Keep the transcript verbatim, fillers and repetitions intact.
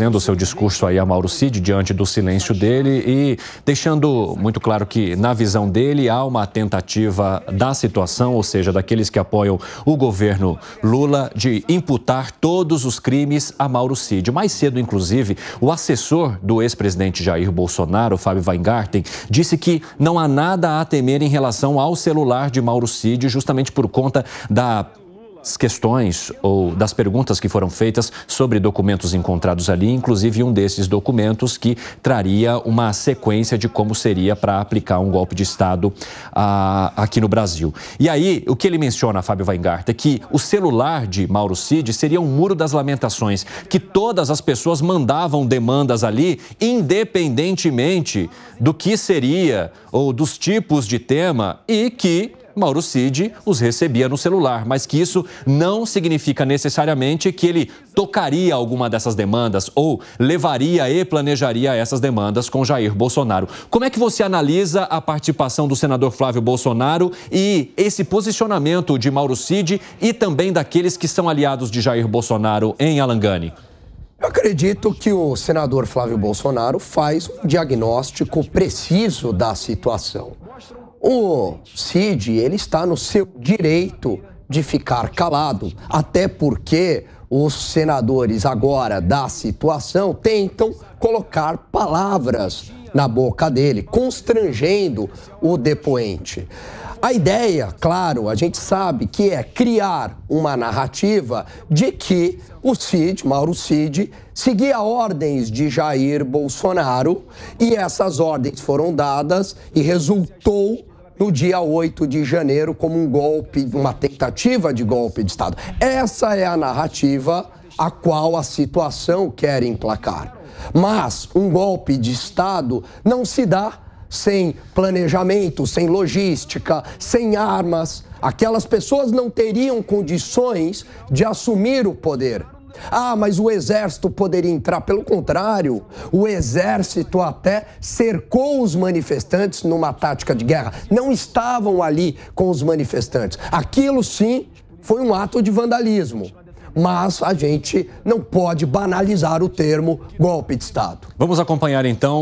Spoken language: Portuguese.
fazendo o seu discurso aí a Mauro Cid diante do silêncio dele e deixando muito claro que, na visão dele, há uma tentativa da situação, ou seja, daqueles que apoiam o governo Lula, de imputar todos os crimes a Mauro Cid. Mais cedo, inclusive, o assessor do ex-presidente Jair Bolsonaro, Fábio Wajngarten, disse que não há nada a temer em relação ao celular de Mauro Cid, justamente por conta da As questões ou das perguntas que foram feitas sobre documentos encontrados ali, inclusive um desses documentos que traria uma sequência de como seria para aplicar um golpe de Estado ah, aqui no Brasil. E aí, o que ele menciona, Fábio Wajngarten, é que o celular de Mauro Cid seria um muro das lamentações, que todas as pessoas mandavam demandas ali, independentemente do que seria ou dos tipos de tema, e que Mauro Cid os recebia no celular, mas que isso não significa necessariamente que ele tocaria alguma dessas demandas ou levaria e planejaria essas demandas com Jair Bolsonaro. Como é que você analisa a participação do senador Flávio Bolsonaro e esse posicionamento de Mauro Cid e também daqueles que são aliados de Jair Bolsonaro em Alangani? Eu acredito que o senador Flávio Bolsonaro faz um diagnóstico preciso da situação. O Cid, ele está no seu direito de ficar calado, até porque os senadores agora da situação tentam colocar palavras na boca dele, constrangendo o depoente. A ideia, claro, a gente sabe que é criar uma narrativa de que o Cid, Mauro Cid, seguia ordens de Jair Bolsonaro e essas ordens foram dadas e resultou no dia oito de janeiro como um golpe, uma tentativa de golpe de Estado. Essa é a narrativa a qual a situação quer emplacar. Mas um golpe de Estado não se dá sem planejamento, sem logística, sem armas. Aquelas pessoas não teriam condições de assumir o poder. Ah, mas o exército poderia entrar. Pelo contrário, o exército até cercou os manifestantes numa tática de guerra. Não estavam ali com os manifestantes. Aquilo, sim, foi um ato de vandalismo. Mas a gente não pode banalizar o termo golpe de Estado. Vamos acompanhar, então.